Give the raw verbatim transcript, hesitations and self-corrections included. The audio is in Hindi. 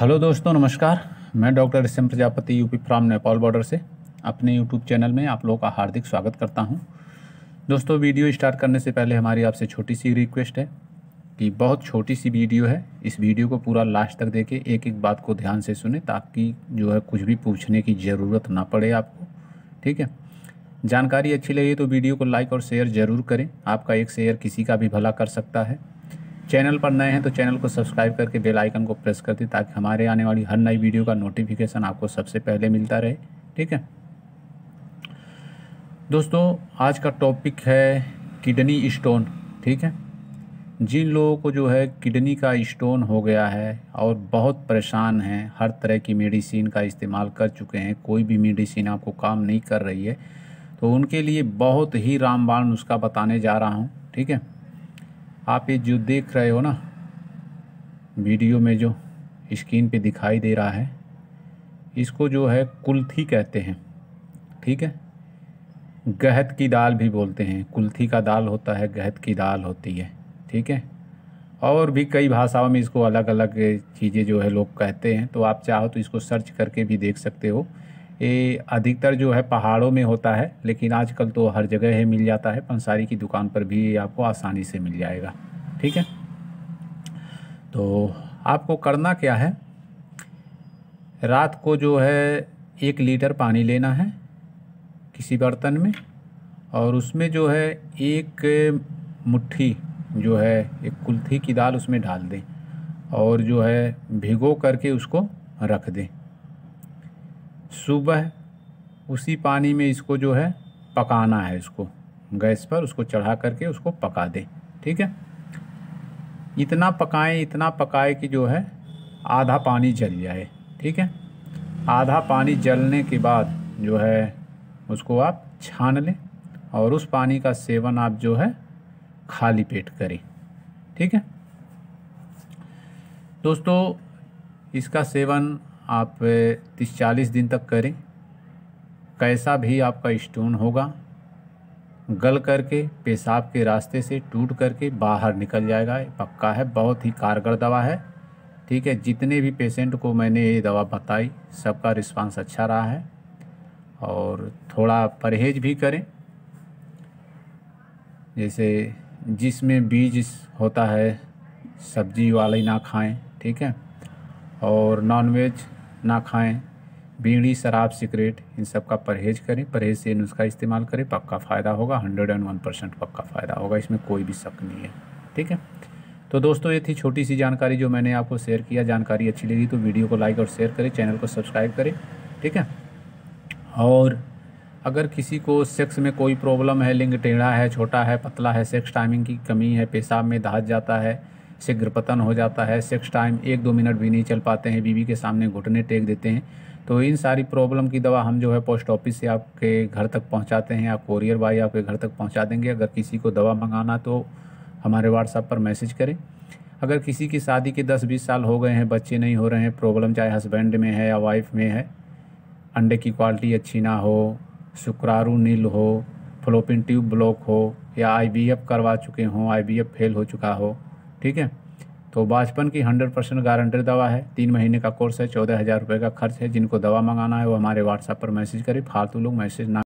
हेलो दोस्तों, नमस्कार। मैं doctor S M Prajapati, UP from Nepal border से अपने यूट्यूब चैनल में आप लोगों का हार्दिक स्वागत करता हूं। दोस्तों, वीडियो स्टार्ट करने से पहले हमारी आपसे छोटी सी रिक्वेस्ट है कि बहुत छोटी सी वीडियो है, इस वीडियो को पूरा लास्ट तक देखें, एक एक बात को ध्यान से सुने ताकि जो है कुछ भी पूछने की ज़रूरत ना पड़े आपको, ठीक है। जानकारी अच्छी लगी तो वीडियो को लाइक और शेयर ज़रूर करें, आपका एक शेयर किसी का भी भला कर सकता है। चैनल पर नए हैं तो चैनल को सब्सक्राइब करके बेल आइकन को प्रेस कर दें ताकि हमारे आने वाली हर नई वीडियो का नोटिफिकेशन आपको सबसे पहले मिलता रहे, ठीक है। दोस्तों, आज का टॉपिक है किडनी स्टोन, ठीक है। जिन लोगों को जो है किडनी का स्टोन हो गया है और बहुत परेशान हैं, हर तरह की मेडिसिन का इस्तेमाल कर चुके हैं, कोई भी मेडिसिन आपको काम नहीं कर रही है, तो उनके लिए बहुत ही रामबाण नुस्खा बताने जा रहा हूँ, ठीक है। आप ये जो देख रहे हो ना वीडियो में, जो स्क्रीन पे दिखाई दे रहा है, इसको जो है कुलथी कहते हैं, ठीक है। गहत की दाल भी बोलते हैं, कुलथी का दाल होता है, गहत की दाल होती है, ठीक है। और भी कई भाषाओं में इसको अलग अलग चीज़ें जो है लोग कहते हैं, तो आप चाहो तो इसको सर्च करके भी देख सकते हो। ये अधिकतर जो है पहाड़ों में होता है, लेकिन आजकल तो हर जगह है मिल जाता है, पंसारी की दुकान पर भी आपको आसानी से मिल जाएगा, ठीक है। तो आपको करना क्या है, रात को जो है एक लीटर पानी लेना है किसी बर्तन में, और उसमें जो है एक मुट्ठी जो है एक कुलथी की दाल उसमें डाल दें और जो है भिगो करके उसको रख दें। सुबह उसी पानी में इसको जो है पकाना है, इसको गैस पर उसको चढ़ा करके उसको पका दें, ठीक है। इतना पकाएं इतना पकाएं कि जो है आधा पानी जल जाए, ठीक है। आधा पानी जलने के बाद जो है उसको आप छान लें और उस पानी का सेवन आप जो है खाली पेट करें, ठीक है। दोस्तों, इसका सेवन आप तीस चालीस दिन तक करें, कैसा भी आपका स्टोन होगा गल करके पेशाब के रास्ते से टूट करके बाहर निकल जाएगा, पक्का है। बहुत ही कारगर दवा है, ठीक है। जितने भी पेशेंट को मैंने ये दवा बताई सबका रिस्पांस अच्छा रहा है। और थोड़ा परहेज भी करें, जैसे जिसमें बीज होता है सब्जी वाली ना खाएं, ठीक है। और नॉनवेज ना खाएं, बीड़ी शराब सिगरेट इन सब का परहेज करें, परहेज से नुस्खा इस्तेमाल करें, पक्का फ़ायदा होगा। हंड्रेड एंड वन परसेंट पक्का फ़ायदा होगा, इसमें कोई भी शक नहीं है, ठीक है। तो दोस्तों, ये थी छोटी सी जानकारी जो मैंने आपको शेयर किया। जानकारी अच्छी लगी तो वीडियो को लाइक और शेयर करें, चैनल को सब्सक्राइब करें, ठीक है। और अगर किसी को सेक्स में कोई प्रॉब्लम है, लिंग टेढ़ा है, छोटा है, पतला है, सेक्स टाइमिंग की कमी है, पेशाब में दहज जाता है, शीघ्रपतन हो जाता है, सेक्स टाइम एक दो मिनट भी नहीं चल पाते हैं, बीवी के सामने घुटने टेक देते हैं, तो इन सारी प्रॉब्लम की दवा हम जो है पोस्ट ऑफिस से आपके घर तक पहुंचाते हैं, आप कोरियर भाई आपके घर तक पहुंचा देंगे। अगर किसी को दवा मंगाना तो हमारे व्हाट्सएप पर मैसेज करें। अगर किसी की शादी के दस बीस साल हो गए हैं, बच्चे नहीं हो रहे हैं, प्रॉब्लम चाहे हस्बैंड में है या वाइफ में है, अंडे की क्वालिटी अच्छी ना हो, शुक्राणु नील हो, फ्लोपिन ट्यूब ब्लॉक हो, या आई वी एफ करवा चुके हों, आई वी एफ फेल हो चुका हो, ठीक है, तो बचपन की हंड्रेड परसेंट गारंटेड दवा है। तीन महीने का कोर्स है, चौदह हज़ार रुपये का खर्च है। जिनको दवा मंगाना है वो हमारे व्हाट्सएप पर मैसेज करें, फालतू लोग मैसेज ना